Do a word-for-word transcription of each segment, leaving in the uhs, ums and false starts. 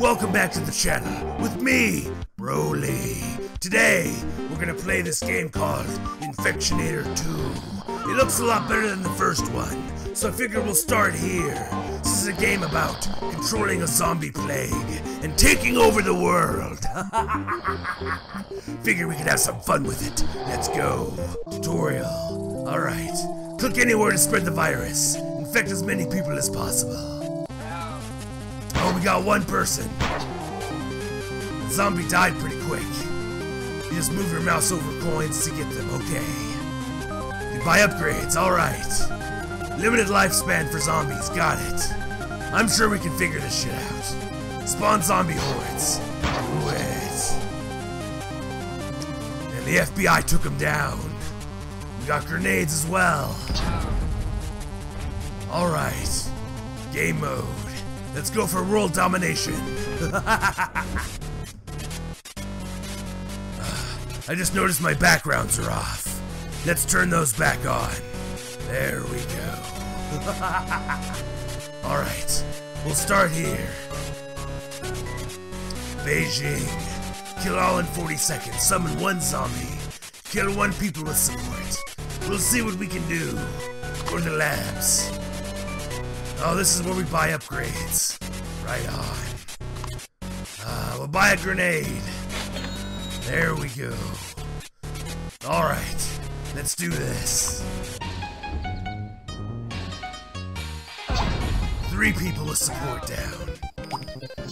Welcome back to the channel with me, Broly. Today, we're gonna play this game called Infectonator two. It looks a lot better than the first one, so I figure we'll start here. This is a game about controlling a zombie plague and taking over the world. Figure we could have some fun with it. Let's go. Tutorial. Alright. Click anywhere to spread the virus. Infect as many people as possible. Oh, we got one person. The zombie died pretty quick. You just move your mouse over coins to get them. Okay. You buy upgrades. Alright. Limited lifespan for zombies. Got it. I'm sure we can figure this shit out. Spawn zombie hordes. Do it. And the F B I took him down. We got grenades as well. Alright. Game mode. Let's go for world domination. I just noticed my backgrounds are off. Let's turn those back on. There we go. Alright, we'll start here. Beijing. Kill all in forty seconds. Summon one zombie. Kill one people with support. We'll see what we can do. Go to the labs. Oh, this is where we buy upgrades. Right on. Uh, we'll buy a grenade. There we go. Alright, let's do this. Three people with support down.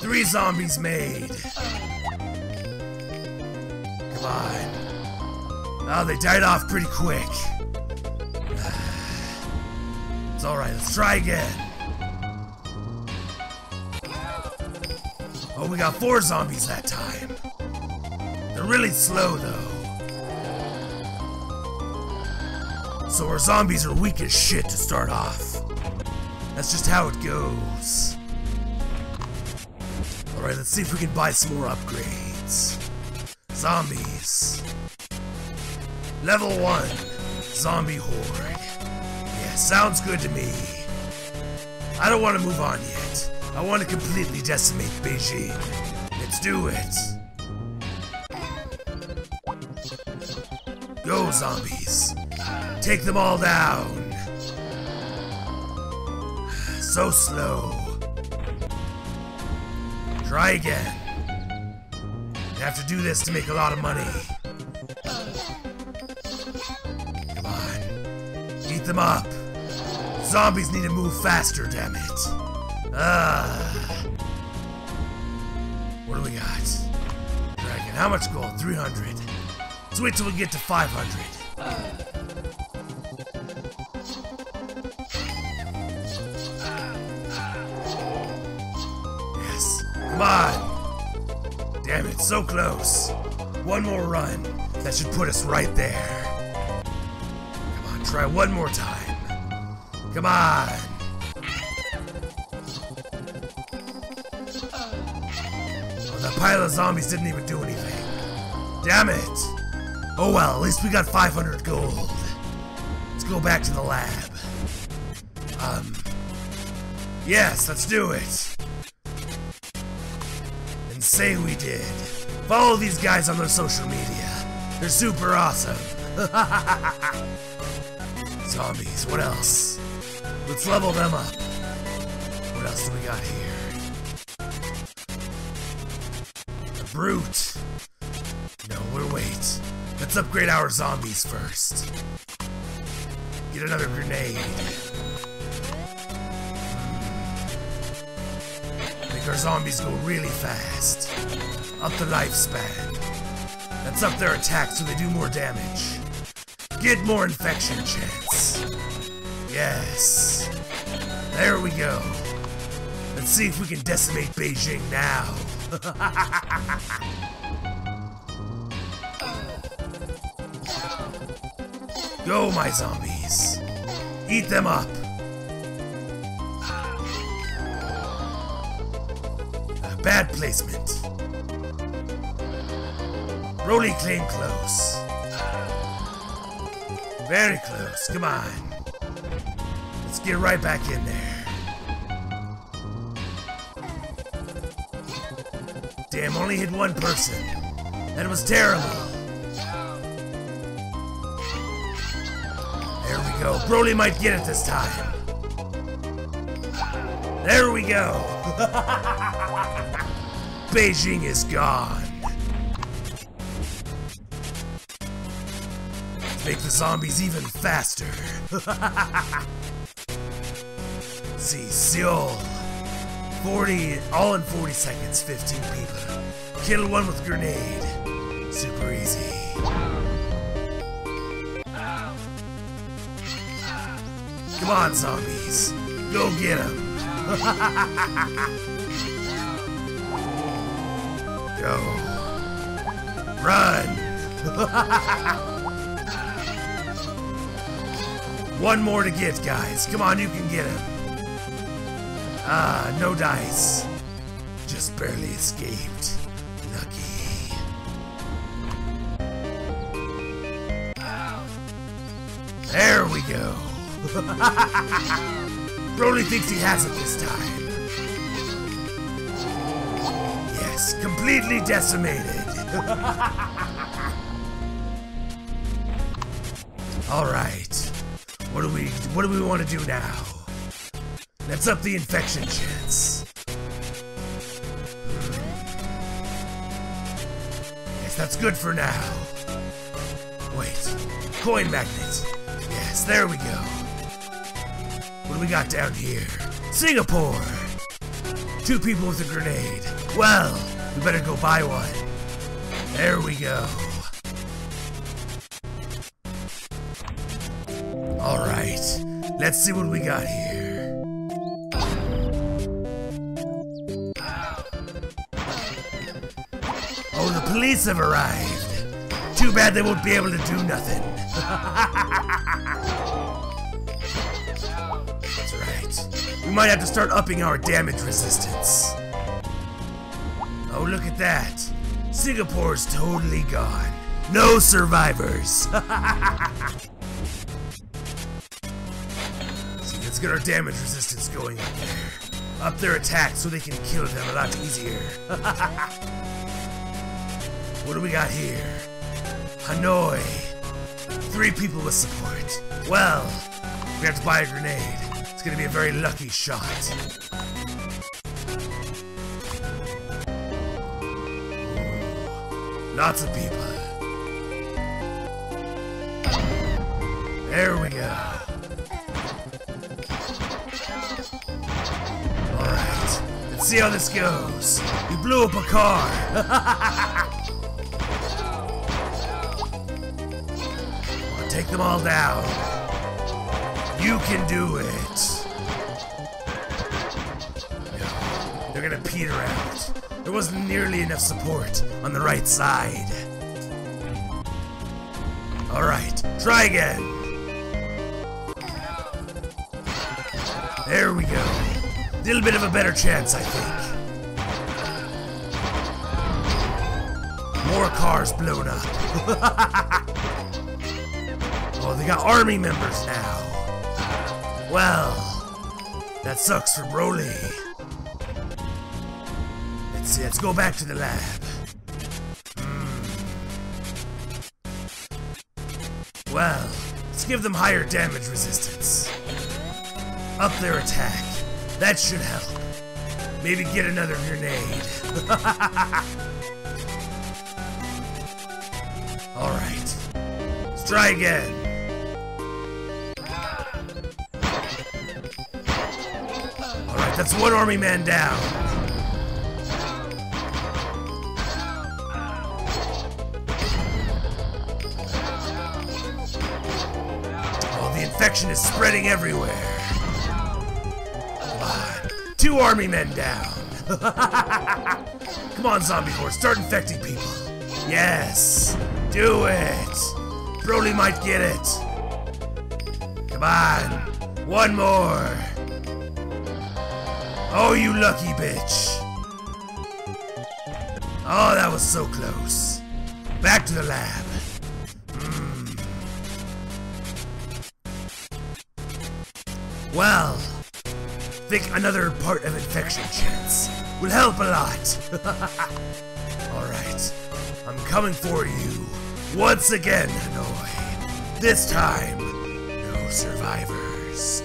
Three zombies made. Come on. Oh, they died off pretty quick. It's alright, let's try again. Oh, we got four zombies that time. They're really slow, though. So our zombies are weak as shit to start off. That's just how it goes. Alright, let's see if we can buy some more upgrades. Zombies. Level one. Zombie horde. Yeah, sounds good to me. I don't want to move on yet. I want to completely decimate Beijing. Let's do it. Go, zombies. Take them all down. So slow. Try again. You have to do this to make a lot of money. Come on. Eat them up. Zombies need to move faster, damn it. Ah, uh, what do we got? Dragon, how much gold? three hundred. Let's wait till we get to five hundred. Yes, come on. Damn it, so close. One more run. That should put us right there. Come on, try one more time. Come on. That pile of zombies didn't even do anything. Damn it! Oh well, at least we got five hundred gold. Let's go back to the lab. Um... Yes, let's do it! And say we did. Follow these guys on their social media. They're super awesome. Zombies, what else? Let's level them up. What else do we got here? Brute. No, we'll wait. Let's upgrade our zombies first. Get another grenade. Make our zombies go really fast. Up the lifespan. Let's up their attack so they do more damage. Get more infection chance. Yes. There we go. Let's see if we can decimate Beijing now. Go, my zombies. Eat them up. A bad placement. Broly came close. Very close. Come on. Let's get right back in there. Damn, only hit one person. That was terrible. There we go. Broly might get it this time. There we go. Beijing is gone. Let's make the zombies even faster. See, Seoul. forty, all in forty seconds, fifteen people. Kill one with grenade. Super easy. Come on, zombies. Go get them. Go. Run. One more to get, guys. Come on, you can get him. Ah, no dice. Just barely escaped. Lucky. There we go. Broly thinks he has it this time. Yes, completely decimated. Alright. What do we what do we want to do now? Let's up the infection chance. Yes, that's good for now. Wait, coin magnet. Yes, there we go. What do we got down here? Singapore! Two people with a grenade. Well, we better go buy one. There we go. Alright, let's see what we got here. Police have arrived. Too bad they won't be able to do nothing. That's right. We might have to start upping our damage resistance. Oh, look at that. Singapore's totally gone. No survivors. See, let's get our damage resistance going up there. Up their attack so they can kill them a lot easier. What do we got here? Hanoi. Three people with support. Well, we have to buy a grenade. It's gonna be a very lucky shot. Lots of people. There we go. Alright, let's see how this goes. You blew up a car. Take them all down. You can do it. No, they're gonna peter out. There wasn't nearly enough support on the right side. Alright, try again. There we go. A little bit of a better chance, I think. More cars blown up. Oh, they got army members now. Well, that sucks for Broly. Let's see, let's go back to the lab. Hmm. Well, let's give them higher damage resistance. Up their attack. That should help. Maybe get another grenade. Alright. Let's try again. That's one army man down. Oh, the infection is spreading everywhere. Come on. Two army men down. Come on, zombie horde, start infecting people. Yes. Do it. Broly might get it. Come on. One more. Oh, you lucky bitch. Oh, that was so close. Back to the lab. Mm. Well, think another part of infection chance. would help a lot. Alright, I'm coming for you. Once again, Hanoi. This time, no survivors.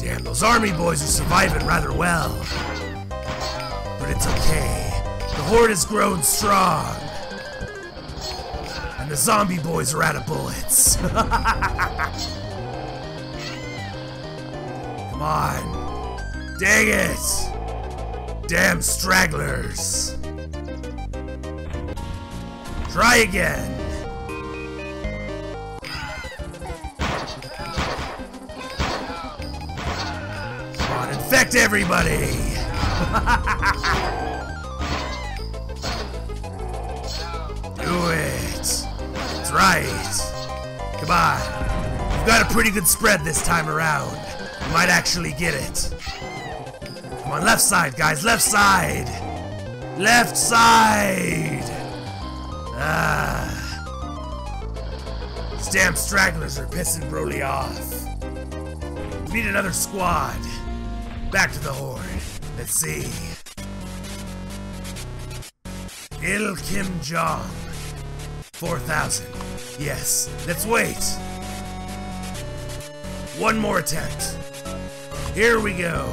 Damn, those army boys are surviving rather well. But it's okay. The horde has grown strong. And the zombie boys are out of bullets. Come on. Dang it! Damn stragglers. Try again. Come on, infect everybody! Do it! That's right! Come on! We've got a pretty good spread this time around. We might actually get it. Come on, left side, guys! Left side! Left side! Ah. These damn stragglers are pissing Broly off. We need another squad. Back to the horde. Let's see. Il Kim Jong. four thousand. Yes, let's wait. One more attempt. Here we go.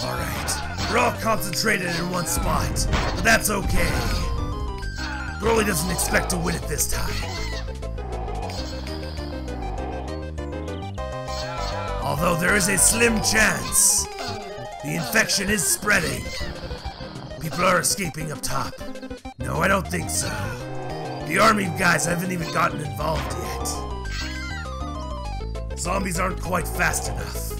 Alright, we're all concentrated in one spot, but that's okay. Broly doesn't expect to win it this time. Although there is a slim chance. The infection is spreading. People are escaping up top. No, I don't think so. The army guys haven't even gotten involved yet. Zombies aren't quite fast enough.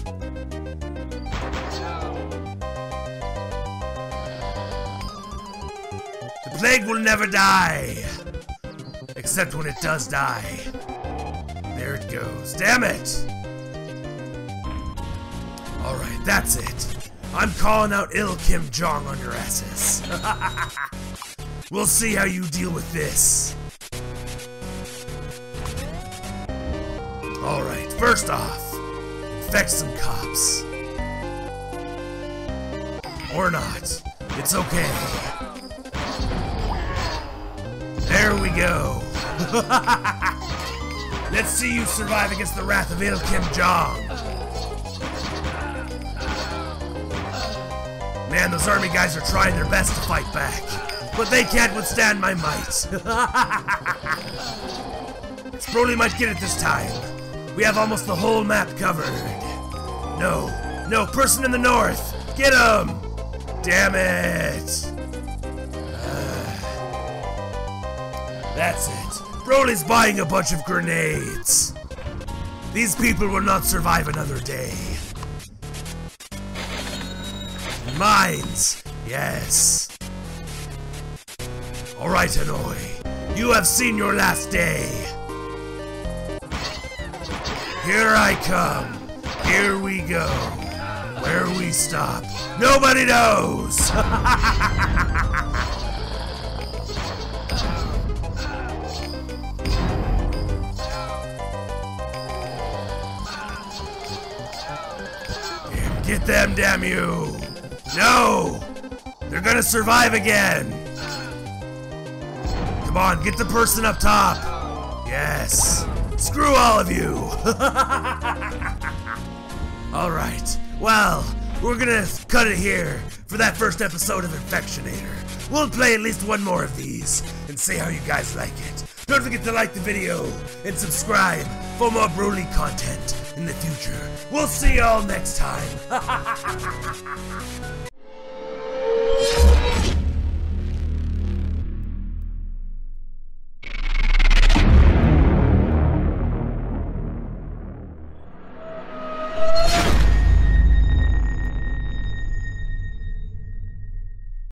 The plague will never die. Except when it does die. There it goes. Damn it! Alright, that's it. I'm calling out Il Kim Jong on your asses. We'll see how you deal with this. Alright, first off, infect some cops. Or not. It's okay. There we go. Let's see you survive against the wrath of Il Kim Jong. Man, those army guys are trying their best to fight back, but they can't withstand my might. Broly might get it this time. We have almost the whole map covered. No, no, person in the north! Get him! Damn it! Uh, that's it. Broly's buying a bunch of grenades. These people will not survive another day. Mines! Yes! Alright, Hanoi. You have seen your last day! Here I come! Here we go! Where we stop? Nobody knows! Damn, get them, damn you! No! They're gonna survive again! Come on, get the person up top! Yes! Screw all of you! Alright, well, we're gonna cut it here for that first episode of Infectonator. We'll play at least one more of these and see how you guys like it. Don't forget to like the video and subscribe for more Broly content in the future. We'll see y'all next time.